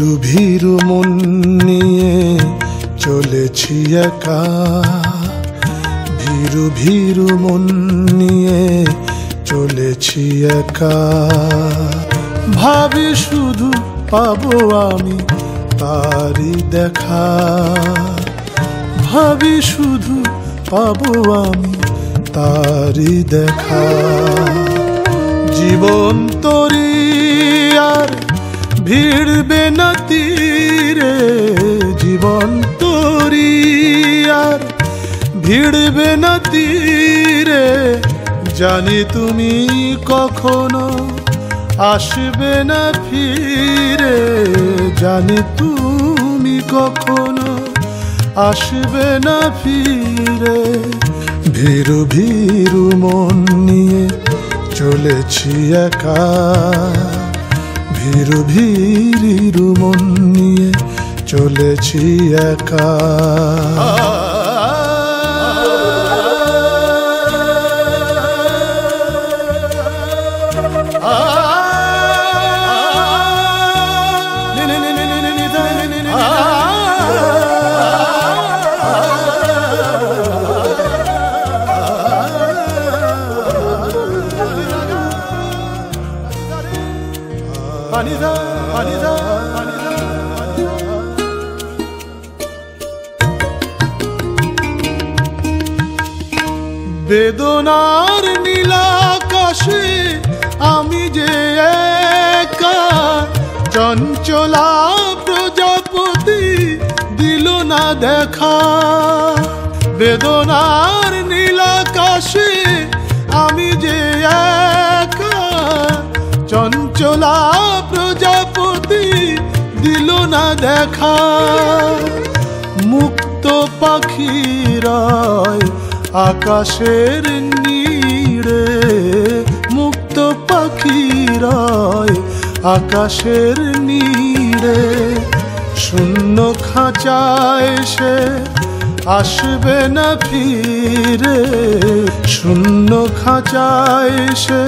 भीरु भीरु मन निये चलेछि एका, भीरु भीरु मन निये चलेछि एका। भाबी शुधु पाबो आमी तारी देखा, भाबी शुधु पाबो आमी तारी देखा। जीवन तोरी आर भिड़बे ना तीरे, जीवन तोरी आर भिड़बे ना तीरे। जानी तुमी कखनो आसबे ना फिरे, जानी तुमी कखनो आसबे ना फिरे। भीरु भीरु मन निये चलेछि एका, भीरु भीरु मन निये चलेछि एका। বেদনার নীলাকাশে আমি যে একা, চঞ্চলা প্রজাপতি দিল না দেখা। বেদনার নীলাকাশে আমি যে একা, চঞ্চলা প্রজাপতি দিল না দেখা। মুক্ত পাখিরা आकाशेर नीड़े, मुक्त पाखिराय आकाशेर नीड़े। शून्य खाँचाय से आसबे ना फिरे, शून्य खाँचाय से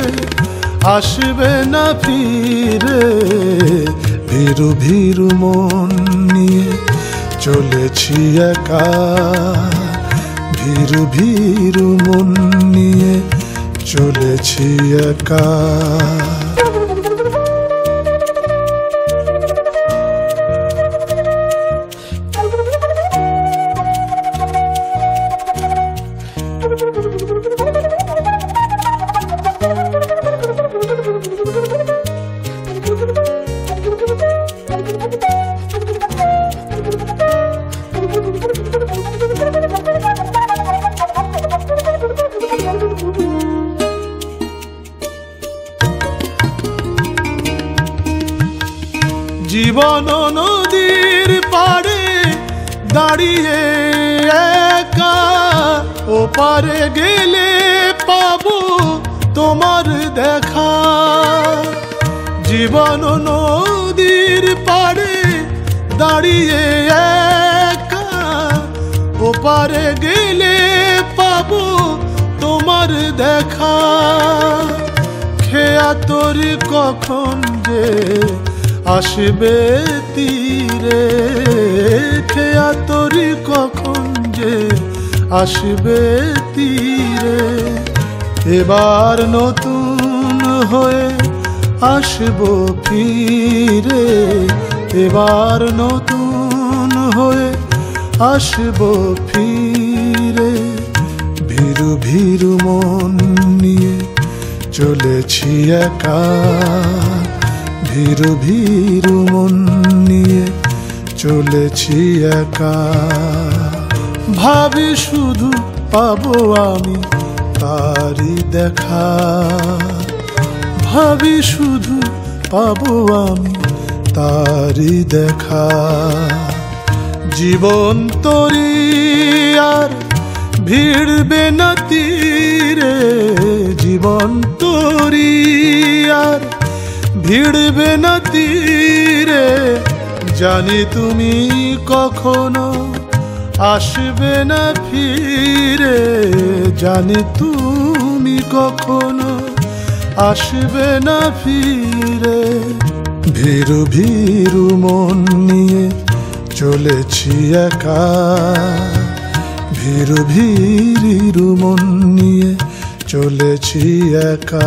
आसबे ना फिरे। भीरु भीरु मन निये चलेछि एका, भीरु भीरु मन निये चलेछि एका। জীবন নদীর পাড়ে দাঁড়িয়ে একা, ও পারে গেলে পাবো তোমার দেখা। জীবন নদীর পাড়ে দাঁড়িয়ে একা, ও পারে গেলে পাবো তোমার দেখা। খেয়া তোর কখন যে आसबे तीरे, खेया तोरी कखन जे आसबे तीरे। एबार नतून होए आसबो फिरे, एबार नतून होए आसबो फिरे। भीरु भीरु मन निये चलेछि एका, भीरु भीरु मन निये चलेछि एका। भाबी शुधु पाबो आमी तारी देखा, भाबी शुधु पाबो आमी तारी देखा। जीवन तोरी आर भिड़बे ना तीरे, जीवन तोरी आर भिड़बे ना तीरे। जानी तुमी कखनो आसबे ना फिरे, जानी तुमी कखनो आसबे ना फिरे। भीरु भीरु मन निये चलेछि एका भीरु भीरु मन निये चलेछि एका।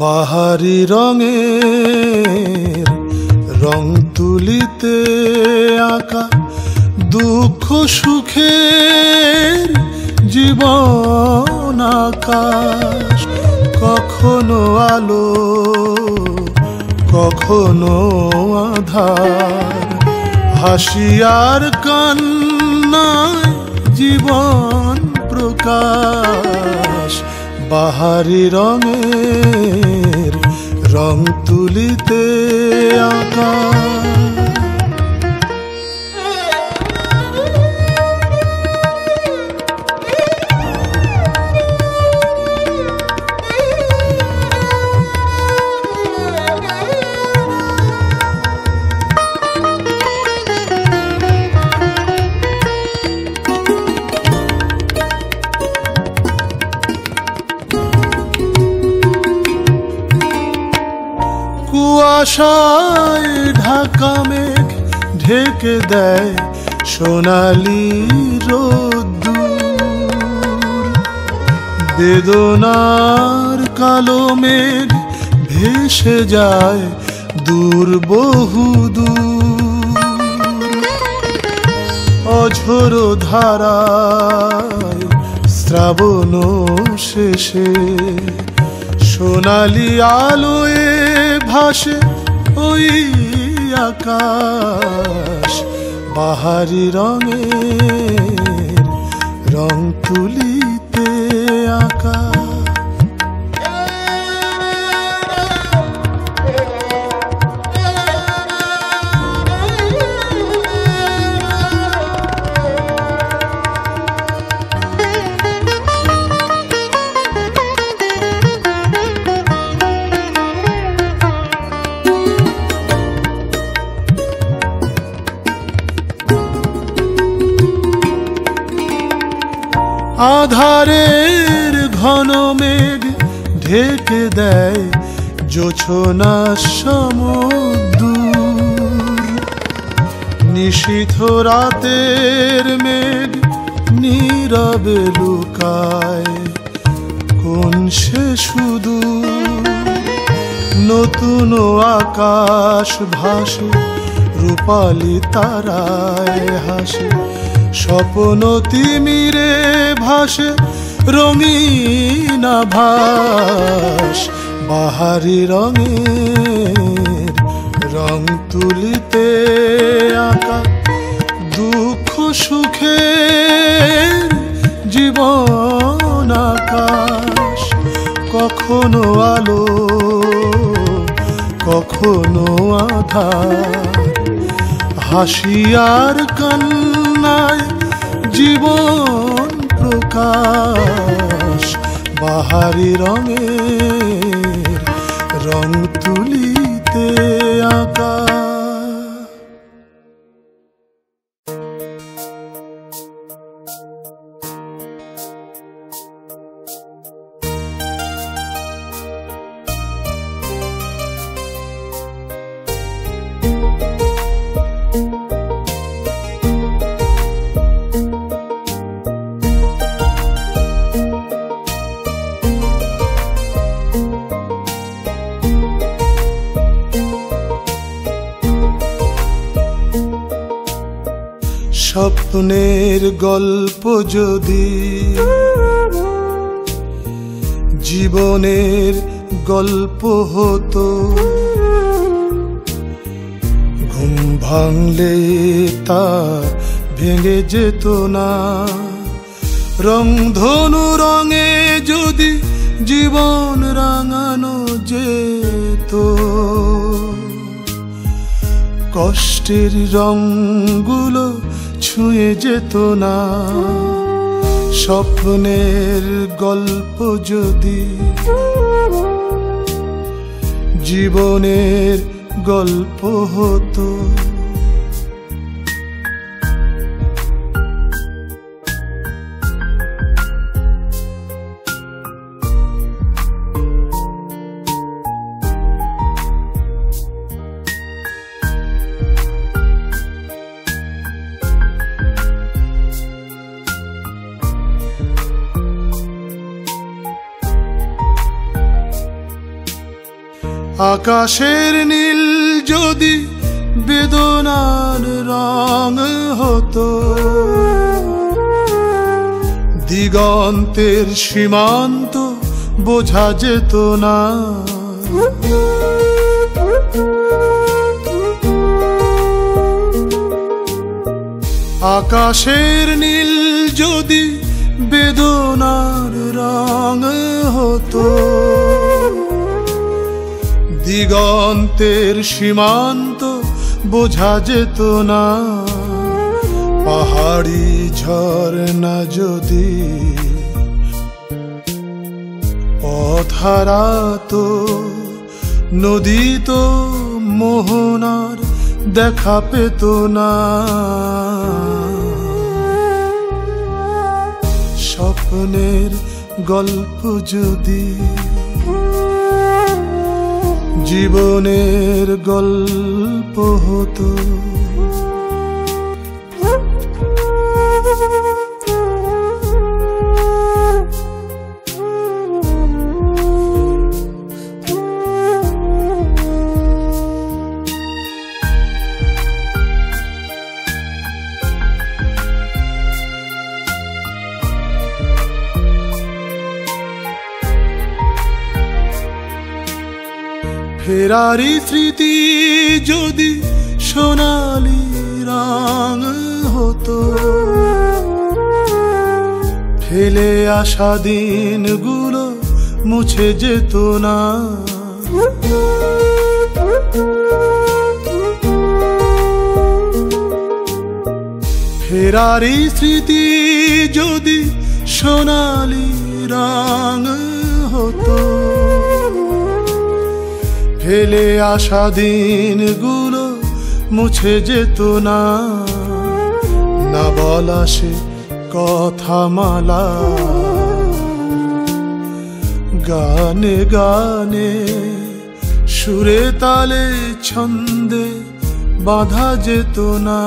बाहारी रंगे रंग तुलिते आका दुख सुखे जीवन आकाश कखनो आलो कखनो आधार हासियार कान्ना जीवन प्रकाश। बाहारी रंगेर रंग तुलिते आका आशाय ढाका मेघ ढेके दे सोनाली रोद्दुर बेदनार कालो मेघ भेसे जाए दूर बहु दूर अझोर धाराय श्रावण शेषे सोनाली आलोए भाषे ओई आकाश। बाहारी रंगेर रंग तुलिते आकाश आधारेर घन मेघ ढेके दे जोछना समुद्र निशिथ रातेर मेघ नीरवे लुकाय कोन से सुदूर नतून आकाश भासे रूपाली ताराय हासे स्वप्न तिमिरे भाषे रंगीन आभास। बाहारी रंगेर रंग तुलिते आका दुख सुखेर जीवन आकाश कखनो आलो कखनो आधार हासियार कान्नाय जीवन प्रकाश। बाहारी रंगेर रंग तुलिते आका। स्वप्नेर गल्प जदि जीवनेर गल्प हतो घुम ভাঙলে তা ভেঙে যেত না। রংধনু রঙে যদি জীবন রাঙানো যেত, কষ্টের রঙগুলো ছুঁয়ে যেত না। স্বপ্নের গল্প যদি জীবনের গল্প হতো। আকাশের নীল যদি বেদনার রং হতো, দিগন্তের সীমান্ত বোঝা যেত না। আকাশের নীল যদি বেদনার রং হতো, দিগন্তের সীমান্ত বোঝা যেত না। পাহাড়ি ঝর্ণা যদি পথ হারাতো, নদী তো মোহনার দেখা পেত না। স্বপ্নের গল্প যদি জীবনের গল্প হতো। ফেরারি স্মৃতি যদি সোনালি রং হতো, ফেলে আসা দিনগুলো মুছে যেত না। ফেরারি স্মৃতি যদি সোনালি রং হতো, ফেলে আসা দিনগুলো মুছে যেত না। না বলা সে কথামালা গানে গানে সুরে তালে ছন্দে বাঁধা যেত না।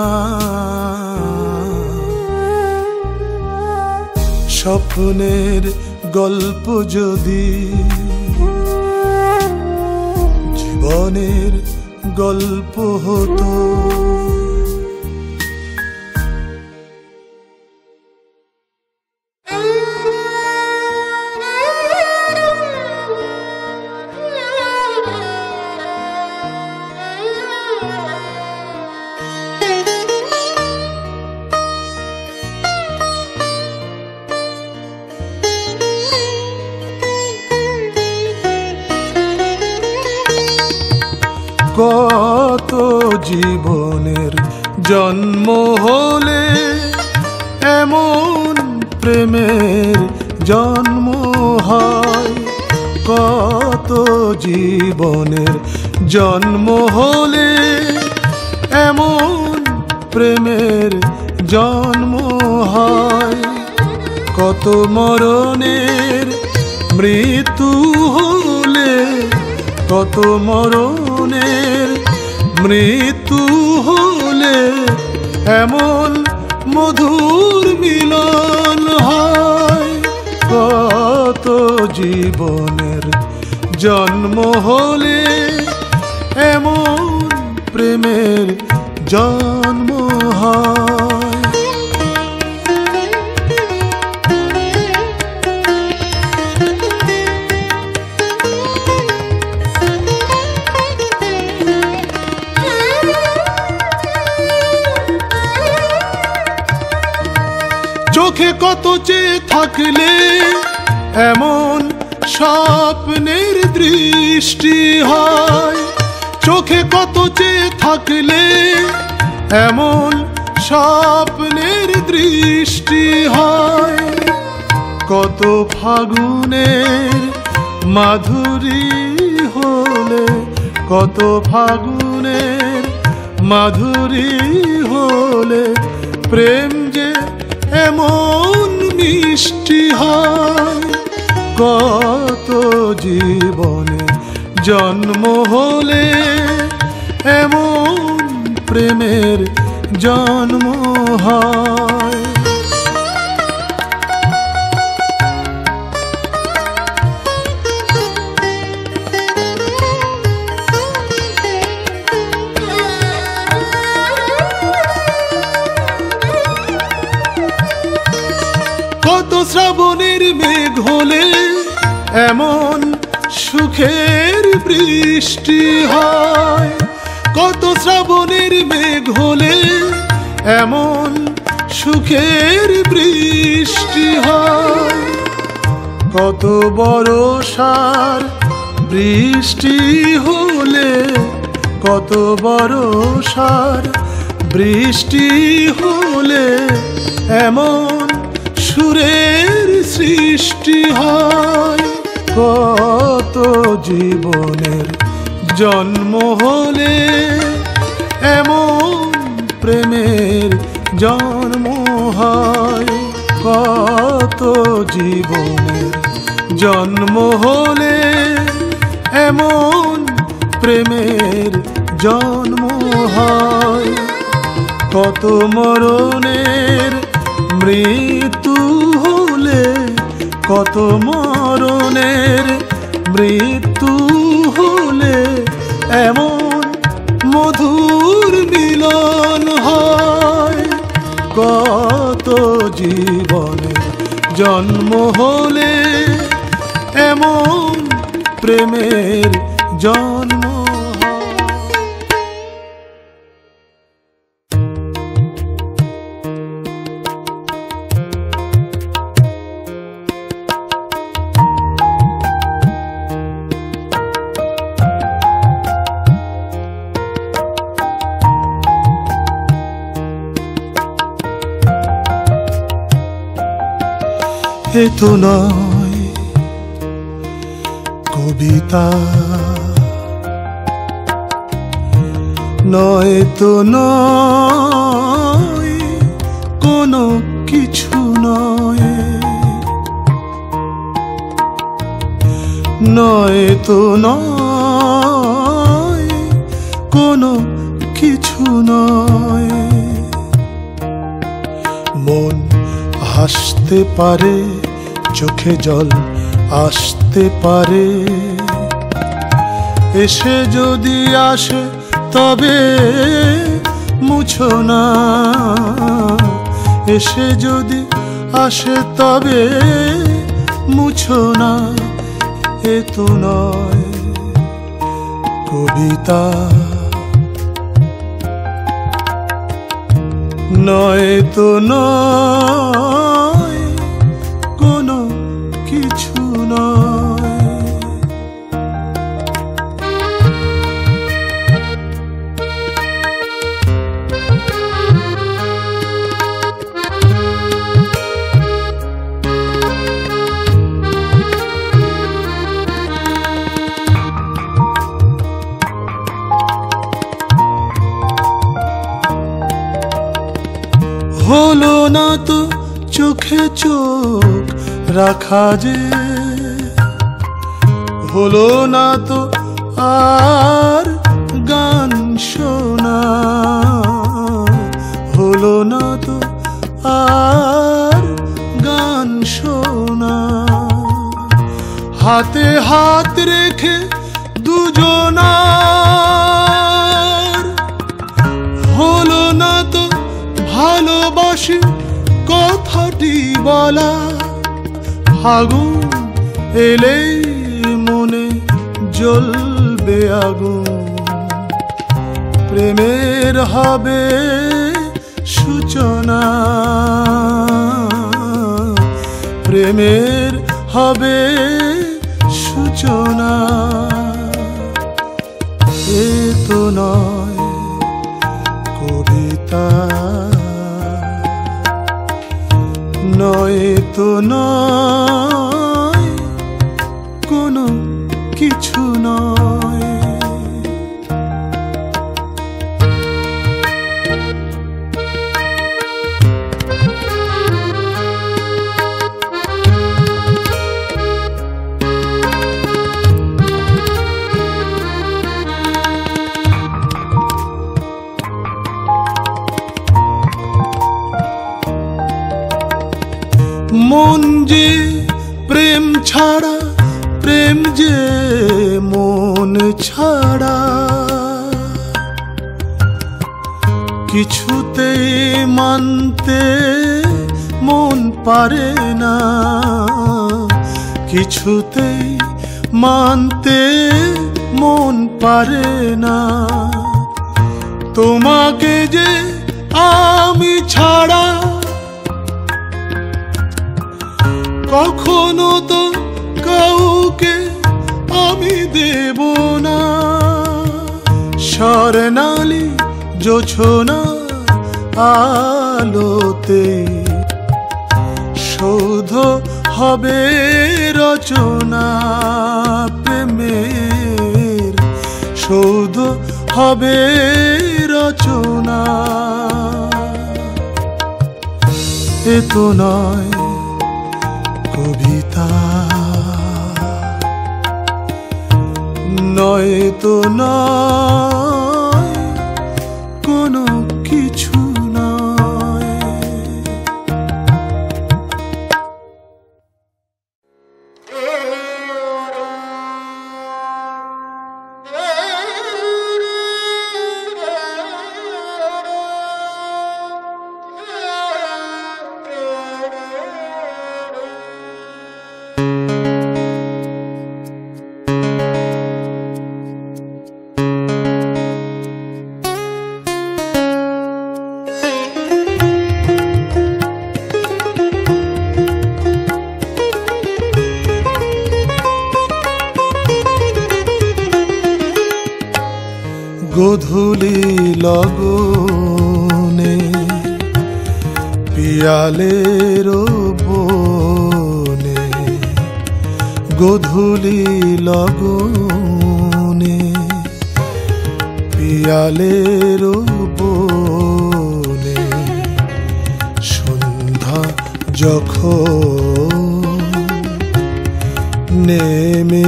স্বপ্নের গল্প যদি জীবনের গল্প হতো। কত জীবনের জন্ম হলে এমন প্রেমের জন্ম হয়, কত জীবনের জন্ম হলে এমন প্রেমের জন্ম হয়, কত মরণের মৃত্যু হলে, কত মরণের মৃত্যু হলে এমন মধুর মিলন হয়। কত জীবনের জন্ম হলে এমন প্রেমের জন্ম হয়। কত যে থাকলে এমন স্বপ্নের দৃষ্টি হয়, চোখে কত যে থাকলে এমন স্বপ্নের দৃষ্টি হয়, কত ফাগুনের মাধুরী হলে, কত ফাগুনের মাধুরী হলে প্রেম যে এমন মিষ্টি হয়, কত জীবনে জন্ম হলে এমন প্রেমের জন্ম হয়। কত শ্রাবণের মেঘ হলে এমন সুখের বৃষ্টি হয়, কত শ্রাবণের মেঘ হলে এমন সুখের বৃষ্টি হয়, কত বর্ষার বৃষ্টি হলে, কত বর্ষার বৃষ্টি হলে এমন সুরের সৃষ্টি হয়, কত জীবনের জন্ম হলে এমন প্রেমের জন্ম হয়, কত জীবনের জন্ম হলে এমন প্রেমের জন্ম হয়, কত মরণের মৃত্যু হলে, কত মরণের মৃত্যু হলে এমন মধুর মিলন হয়, কত জীবনে জন্ম হলে এমন প্রেমের জন্ম। এ তো নয় কবিতা, নয় তো নয় কোনো কিছু, নয় নয় তো নয় কোনো কিছু নয়, মন হাসতে পারে, চোখে জল আসতে পারে, এসে যদি আসে তবে মুছো না, এসে যদি আসে তবে মুছো না, এ তো নয় কবিতা, নয় তো নয় কোনো কিছু নয়। হলো না তো চোখে চোখ রাখা যে, হলো না তো আর গান শোনা, হলো না তো আর গান শোনা, হাতে হাত রেখে দুজনা, হলো না তো ভালোবাসি কথাটি বলা, আগুন এলে মনে জ্বলবে আগুন, প্রেমের হবে সূচনা, প্রেমের হবে সূচনা। এ তো নয় কবিতা, নয় তো নয় কোনো কিছু নয়। মন যে প্রেম ছাড়া, প্রেম যে মন ছাড়া কিছুতে মানতে মন পারে না, কিছুতে মানতে মন পারে না। তোমাকে যে আমি ছাড়া কখনো তো কাউকে আমি দেব না। স্বর্ণালী জোছনার আলোতে শোধ হবে রচনা, প্রেমের শোধ হবে রচনা। এ তো নয় কবিতা, নয় তো নয় কোনো কিছু নয়। গধূলি লগনে পিয়ালের বনে, গধূলি লগনে পিয়ালের বনে সন্ধ্যা যখন নেমে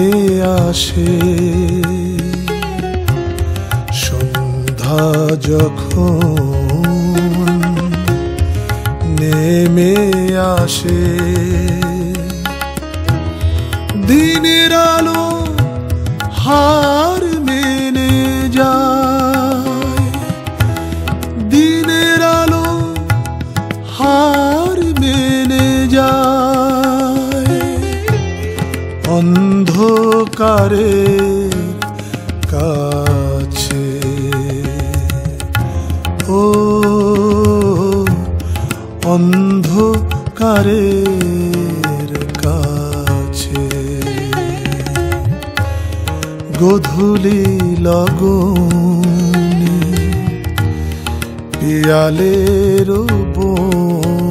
আসে, যখন নেমে আসে দিনের আলো হার মেনে যায়, দিনের আলো হার মেনে যায়। অন্ধকারে অন্ধকারের কাছে গধূলি লগনে পিয়ালের বনে।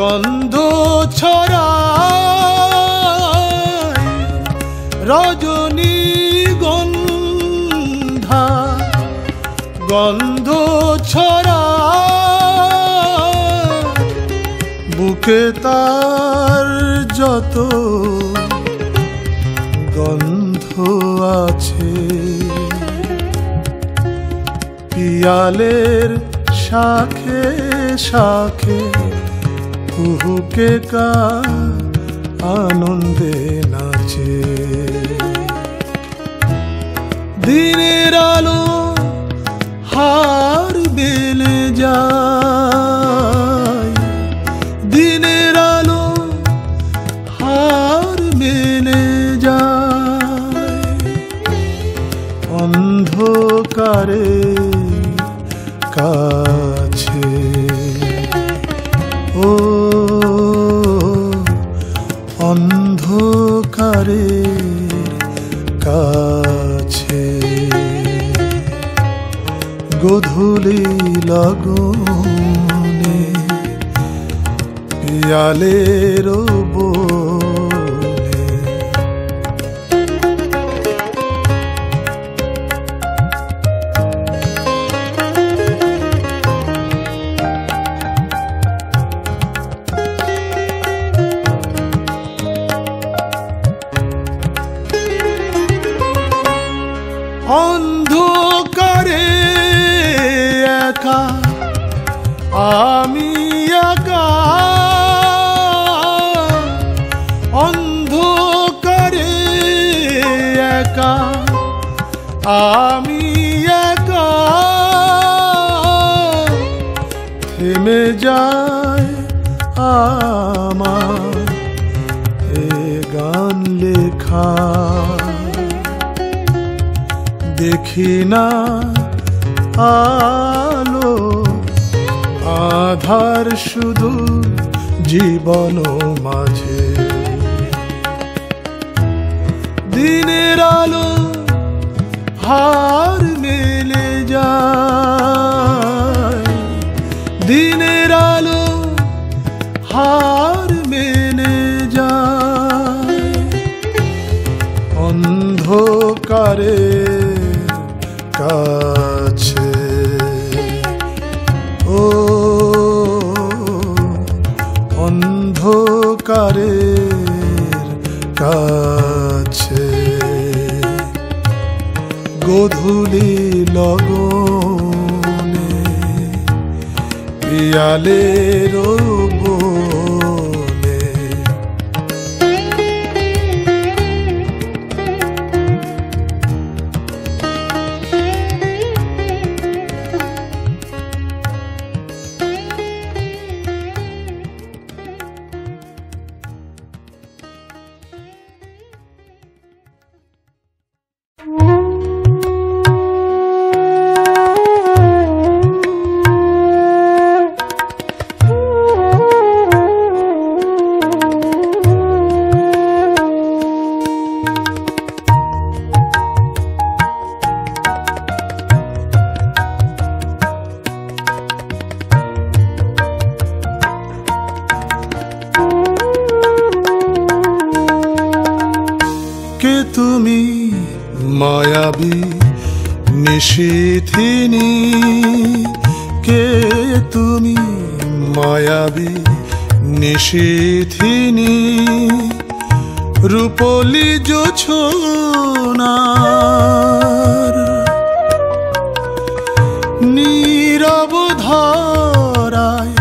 গন্ধ ছড়ায় রজনী গন্ধা, গন্ধ ছড়ায় বুকে তার যত গন্ধ আছে। পিয়ালের শাখে শাখে কুহুকে কা আনন্দে নাচে। धीरे डालो हार बेल जाए, धीरे डालो हार बेल जाए। अंधकारे কাছে ও অন্ধকারের কাছে গধূলি লাগনে পিয়ালের বনে অন্ধকারে একা আমি একা, অন্ধকারে একা আমি একা। থেমে যায় আমার এ গান লেখা, দেখি না আলো আধার শুধু জীবন মাঝে। দিনের আলো হার মেলে যায়, দিনের আলো হার মেলে যায়। অন্ধকারে কাছে ও অন্ধকারের কাছে গধূলি লগনে পিয়ালের বনে। তুমি মায়াবী নিশিথিনী, কে তুমি মায়াবী নিশিথিনী। রূপলি জোছনার নীরব ধারায়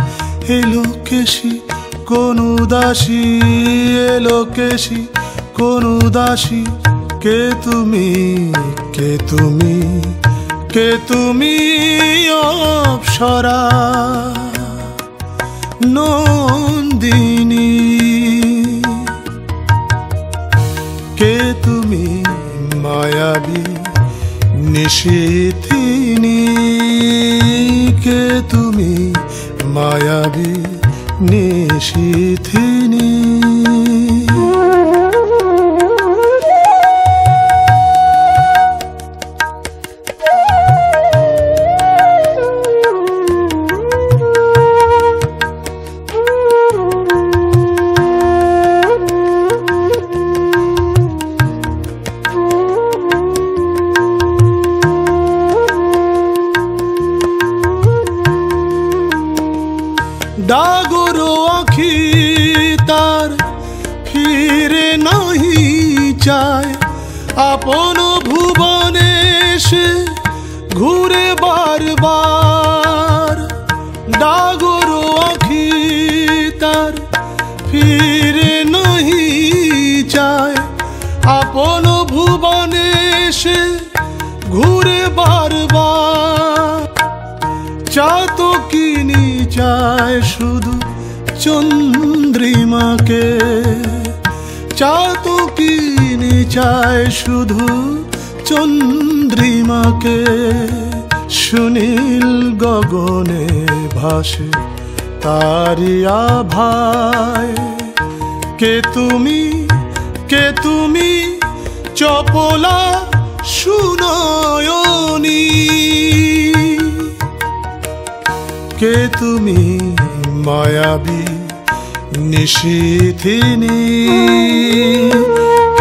এলো কেশি কোন উদাসী, এলো কেশি কোন উদাসী। কে তুমি, কে তুমি, কে তুমি অপ্সরা নন্দিনী। কে তুমি মায়াবী নিশিথিনী, কে তুমি মায়াবী নিশিথিনী। ডাগরো আখি তার ফিরে নাহি চায়, আপন ভুবনে সে ঘুরে বারবার। ডাগরো আখি তার ফিরে নাহি চায়, আপন ভুবনে সে घूरे बार बार चातो की नीचाए शुधु चंद्रिमा के चातो की नीचाए शुधु चंद्रिमा के सुनील गगने भाषे तारिया भाई के तुमी चपला सुनयनी के तुमी मायावी निशीथिनी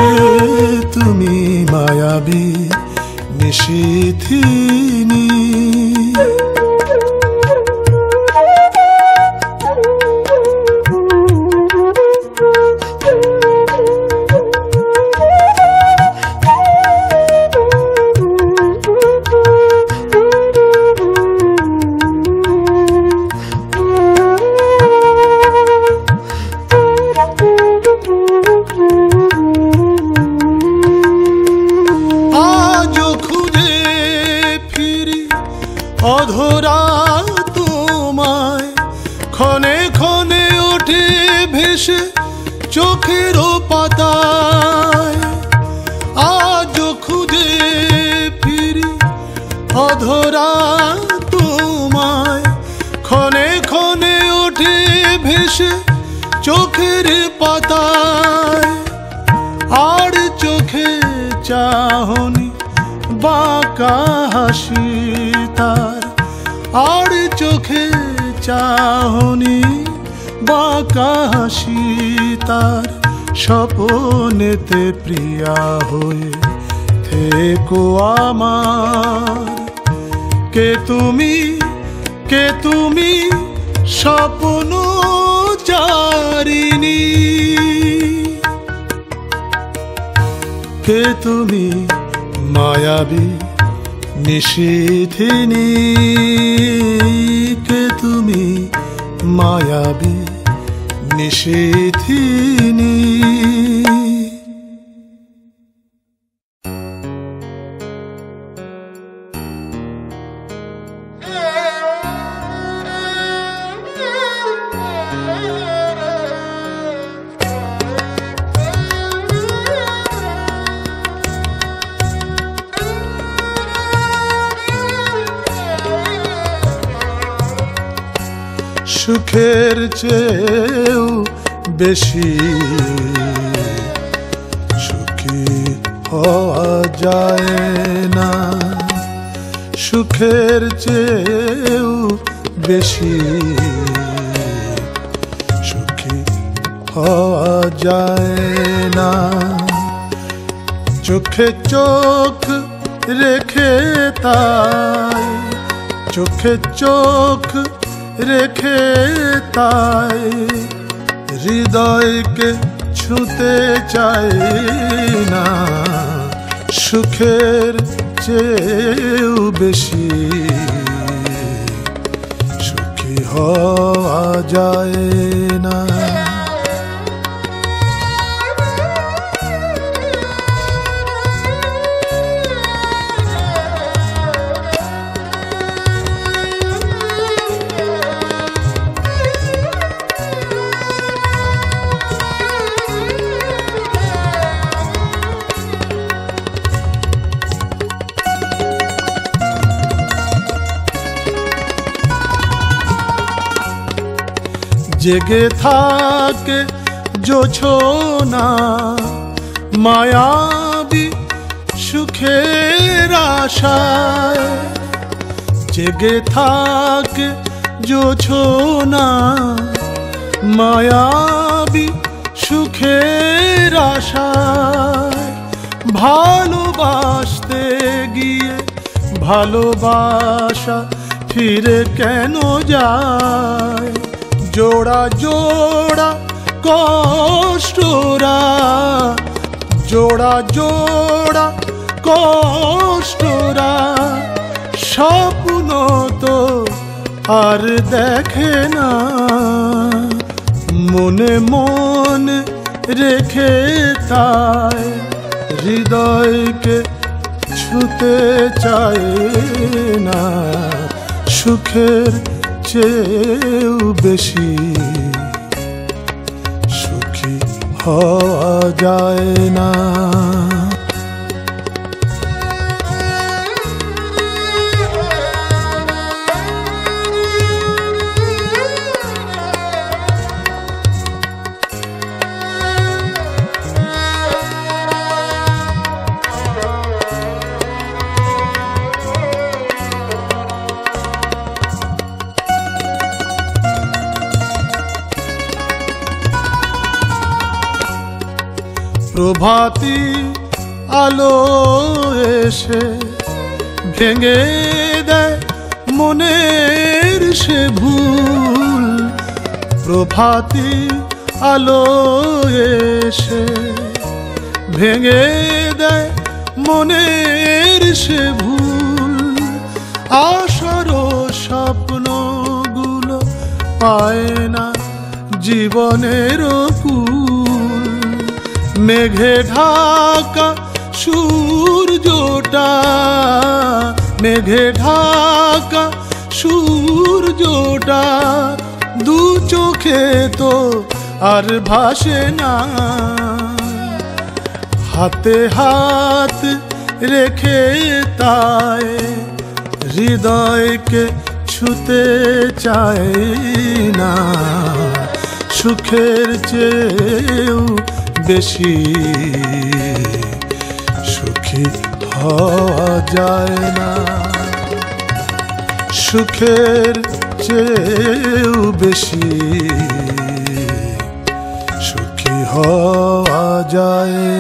के तुमी मायावी निशीथिनी अधरा तोमाय खने खने उठे भेसे चोखेरो पाताय आज खुदे फिरी अधरा तोमाय खने खने उठे भेसे चोखेर पाताय आर चोखे चाहनी बाका हासी तार और चोखे चाहनी बाका हासि तार सपनेते प्रिया होए थेको आमार के तुमी सपनचारिणी के तुमी मायावी निशीथिनी के तुमी मायावी निशीथिनी सुखेर चेयेও বেশি সুখী হওয়া যায় না সুখের চেয়েও বেশি সুখী হওয়া যায় না চোখে চোখ রেখে তাই চোখে চোখ रेखे ताए हृदय के छूते चाय ना सुखेर चेयेও বেশি সুখী হওয়া যায় না जेगे थाके जो छोना मायावी सुखेर आशाय जेगे थाके जो छोना मायावी सुखेर आशाय भालोबासते गिये भालोबासा फिरे केनो जाय जोड़ा जोड़ा कष्टरा जोड़ा जोड़ा कष्टरा सपनो तो आर देखे ना मने मन रेखे ताय हृदय के छूते चाय ना सुखेर চেয়েও বেশি সুখী হওয়া যায় না। প্রভাতী আলো এসে ভেঙে দেয় মনের সে ভুল, প্রভাতী আলো এসে ভেঙে দেয় মনের সে ভুল, আশার স্বপ্নগুলো পায় না জীবনের কুল। मेघे ढाका सूरजोटा मेघे ढाका सूरजोटा दू चोखे तो आर भाषे ना, हाथे हाथ रेखे ताए हृदय के छूते चाय ना सुखेर চেয়েও বেশি সুখী হওয়া যায় না, সুখের চেয়েও বেশি সুখী হওয়া যায়।